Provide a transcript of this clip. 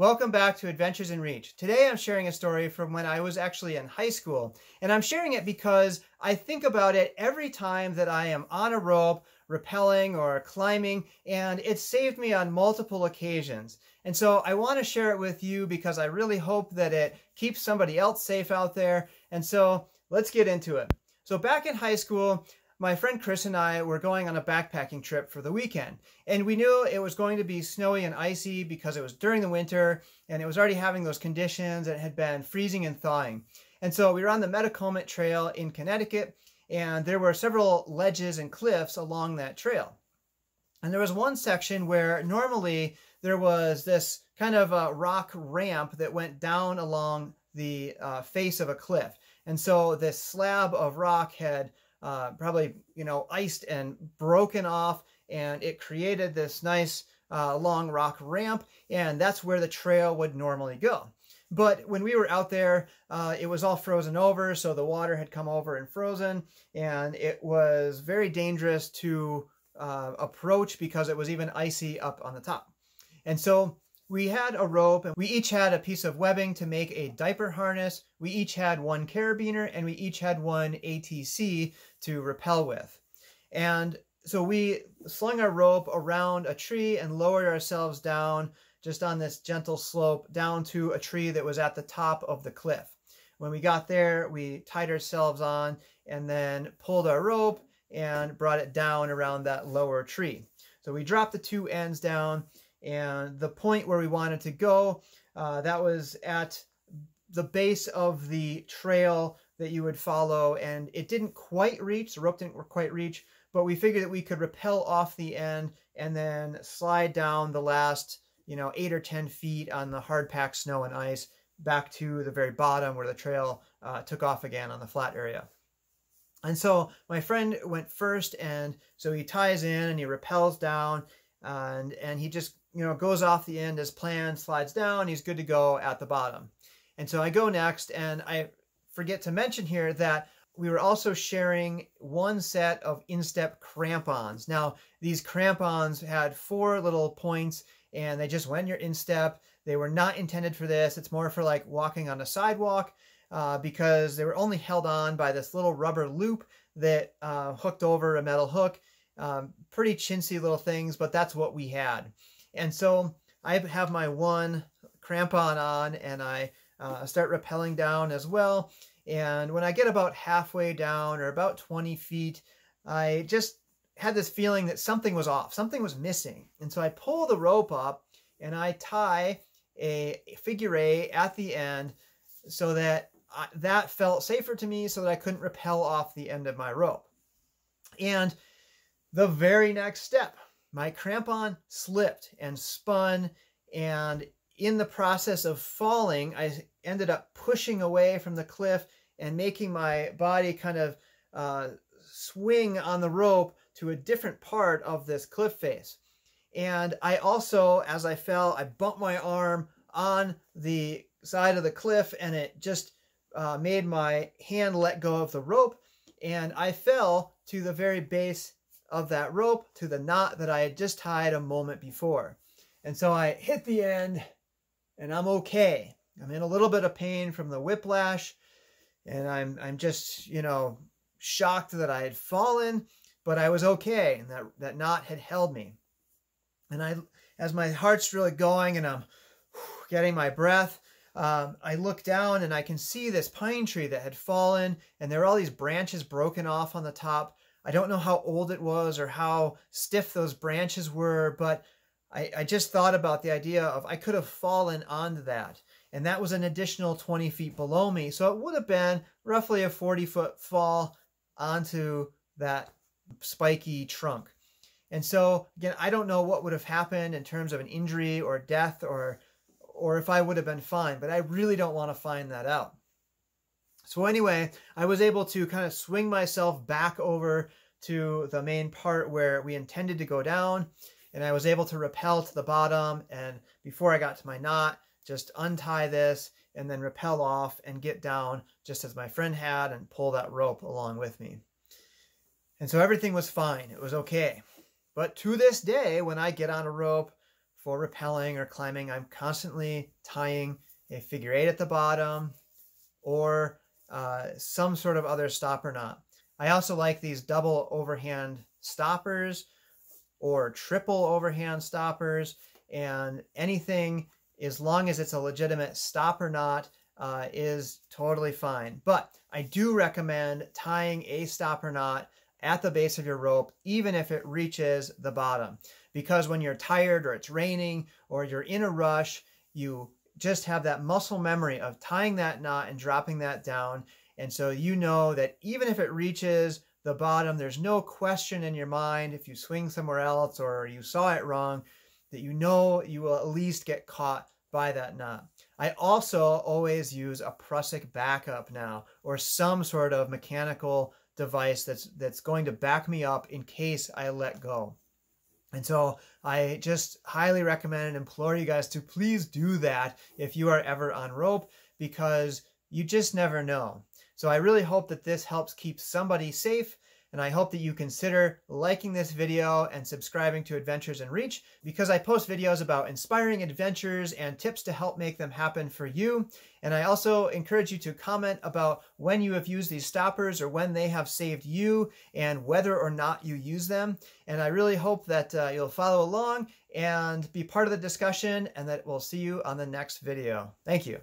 Welcome back to Adventures in Reach. Today I'm sharing a story from when I was actually in high school, and I'm sharing it because I think about it every time that I am on a rope, rappelling or climbing, and it saved me on multiple occasions. And so I want to share it with you because I really hope that it keeps somebody else safe out there. And so let's get into it. So back in high school, my friend Chris and I were going on a backpacking trip for the weekend, and we knew it was going to be snowy and icy because it was during the winter and it was already having those conditions and it had been freezing and thawing. And so we were on the Metacomet Trail in Connecticut, and there were several ledges and cliffs along that trail. And there was one section where normally there was this kind of a rock ramp that went down along the face of a cliff. And so this slab of rock had probably, you know, iced and broken off, and it created this nice long rock ramp, and that's where the trail would normally go. But when we were out there, it was all frozen over, so the water had come over and frozen, and it was very dangerous to approach because it was even icy up on the top. And so we had a rope, and we each had a piece of webbing to make a diaper harness. We each had one carabiner, and we each had one ATC to rappel with. And so we slung our rope around a tree and lowered ourselves down just on this gentle slope down to a tree that was at the top of the cliff. When we got there, we tied ourselves on and then pulled our rope and brought it down around that lower tree. So we dropped the two ends down, and the point where we wanted to go, that was at the base of the trail that you would follow, and it didn't quite reach, the rope didn't quite reach, but we figured that we could rappel off the end and then slide down the last, you know, 8 or 10 feet on the hard packed snow and ice back to the very bottom where the trail took off again on the flat area. And so my friend went first, and so he ties in and he rappels down, and he just, you know, goes off the end as planned, slides down, he's good to go at the bottom. And so I go next, and I forget to mention here that we were also sharing one set of instep crampons. Now, these crampons had 4 little points, and they just went in your instep. They were not intended for this. It's more for like walking on a sidewalk because they were only held on by this little rubber loop that hooked over a metal hook. Pretty chintzy little things, but that's what we had. And so I have my one crampon on, and I start rappelling down as well. And when I get about halfway down, or about 20 feet, I just had this feeling that something was off, something was missing. And so I pull the rope up and I tie a figure 8 at the end so that that felt safer to me, so that I couldn't rappel off the end of my rope. And the very next step, my crampon slipped and spun, and in the process of falling, I ended up pushing away from the cliff and making my body kind of swing on the rope to a different part of this cliff face. And I also, as I fell, I bumped my arm on the side of the cliff, and it just made my hand let go of the rope, and I fell to the very base of that rope, to the knot that I had just tied a moment before. And so I hit the end, and I'm okay. I'm in a little bit of pain from the whiplash, and I'm just, you know, shocked that I had fallen, but I was okay, and that knot had held me. And I, as my heart's really going and I'm getting my breath, I look down and I can see this pine tree that had fallen, and there are all these branches broken off on the top. I don't know how old it was or how stiff those branches were, but I just thought about the idea of I could have fallen onto that. And that was an additional 20 feet below me. So it would have been roughly a 40-foot fall onto that spiky trunk. And so, again, I don't know what would have happened in terms of an injury or death or if I would have been fine, but I really don't want to find that out. So anyway, I was able to kind of swing myself back over to the main part where we intended to go down, and I was able to rappel to the bottom, and before I got to my knot, just untie this and then rappel off and get down just as my friend had and pull that rope along with me. And so everything was fine. It was okay. But to this day, when I get on a rope for rappelling or climbing, I'm constantly tying a figure eight at the bottom or some sort of other stopper knot. I also like these double overhand stoppers or triple overhand stoppers, and anything, as long as it's a legitimate stopper knot, is totally fine. But I do recommend tying a stopper knot at the base of your rope, even if it reaches the bottom, because when you're tired or it's raining or you're in a rush, you just have that muscle memory of tying that knot and dropping that down. And so you know that even if it reaches the bottom, there's no question in your mind, if you swing somewhere else or you saw it wrong, that you know you will at least get caught by that knot. I also always use a Prusik backup now, or some sort of mechanical device that's going to back me up in case I let go. And so I just highly recommend and implore you guys to please do that if you are ever on rope, because you just never know. So I really hope that this helps keep somebody safe, and I hope that you consider liking this video and subscribing to Adventures in Reach, because I post videos about inspiring adventures and tips to help make them happen for you. And I also encourage you to comment about when you have used these stoppers or when they have saved you and whether or not you use them. And I really hope that you'll follow along and be part of the discussion, and that we'll see you on the next video. Thank you.